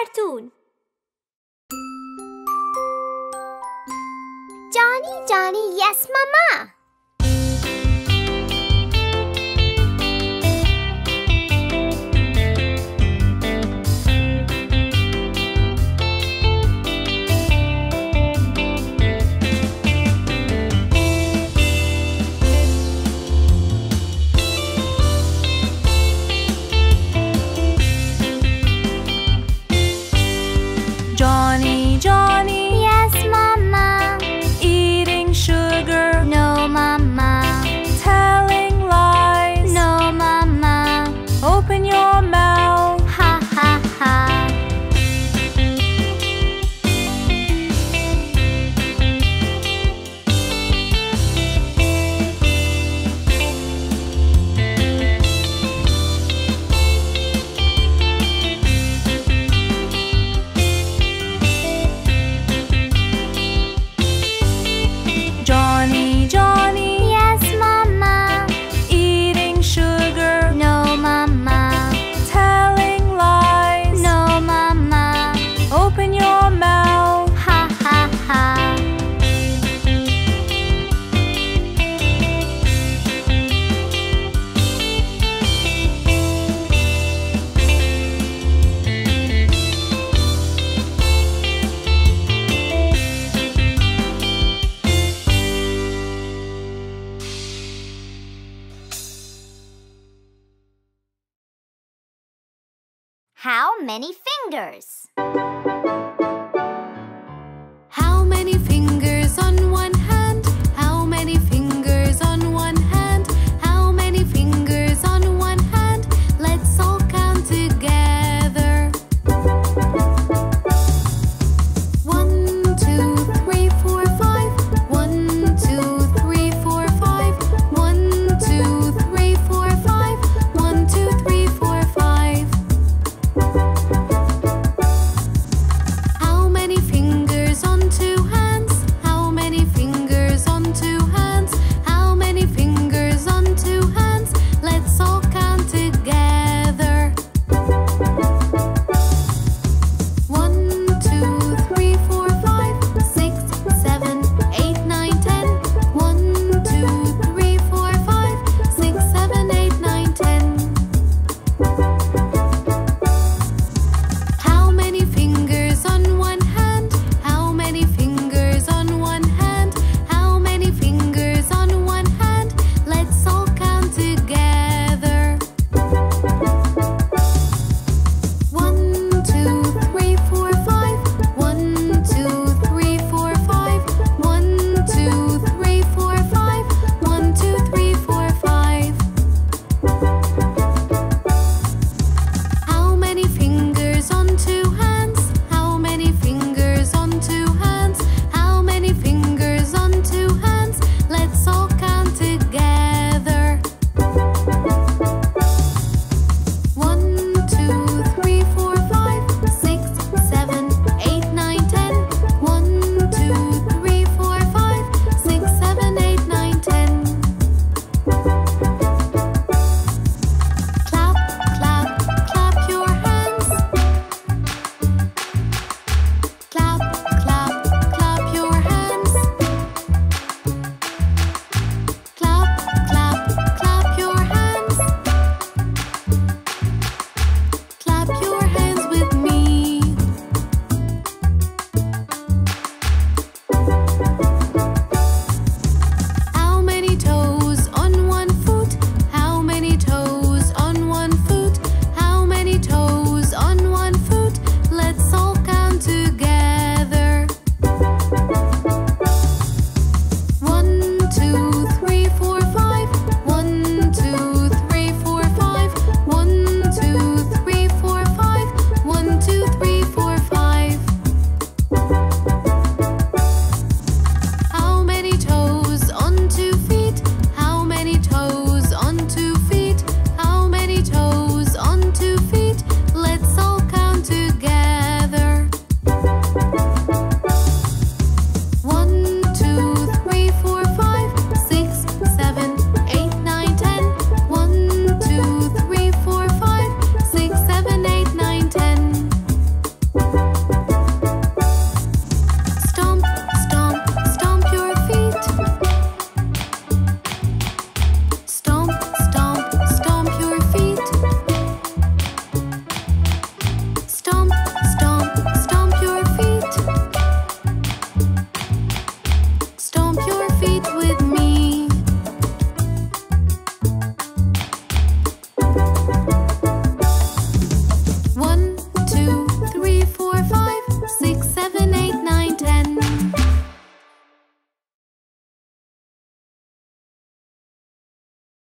cartoon. Johnny, Johnny, yes, Mama. How many fingers?